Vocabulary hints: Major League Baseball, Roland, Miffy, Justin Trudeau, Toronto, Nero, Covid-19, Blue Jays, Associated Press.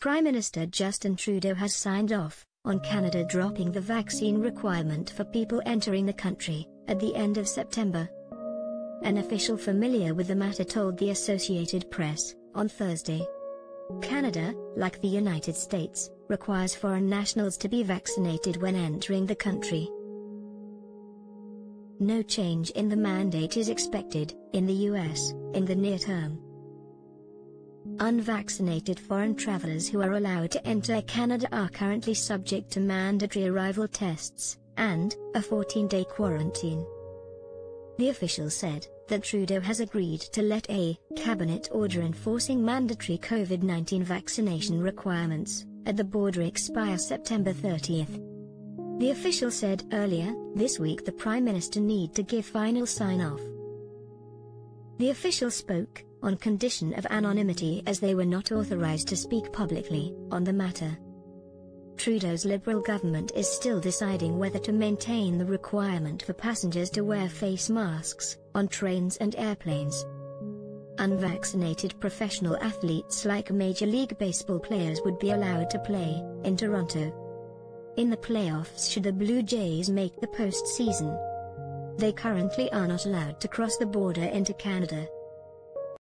Prime Minister Justin Trudeau has signed off on Canada dropping the vaccine requirement for people entering the country at the end of September. An official familiar with the matter told the Associated Press on Thursday. Canada, like the United States, requires foreign nationals to be vaccinated when entering the country. No change in the mandate is expected in the US in the near term. Unvaccinated foreign travelers who are allowed to enter Canada are currently subject to mandatory arrival tests and a 14-day quarantine. The official said that Trudeau has agreed to let a cabinet order enforcing mandatory COVID-19 vaccination requirements at the border expire September 30th. The official said earlier this week the Prime Minister need to give final sign-off. The official spoke on condition of anonymity as they were not authorized to speak publicly on the matter. Trudeau's Liberal government is still deciding whether to maintain the requirement for passengers to wear face masks on trains and airplanes. Unvaccinated professional athletes like Major League Baseball players would be allowed to play in Toronto in the playoffs should the Blue Jays make the postseason. They currently are not allowed to cross the border into Canada.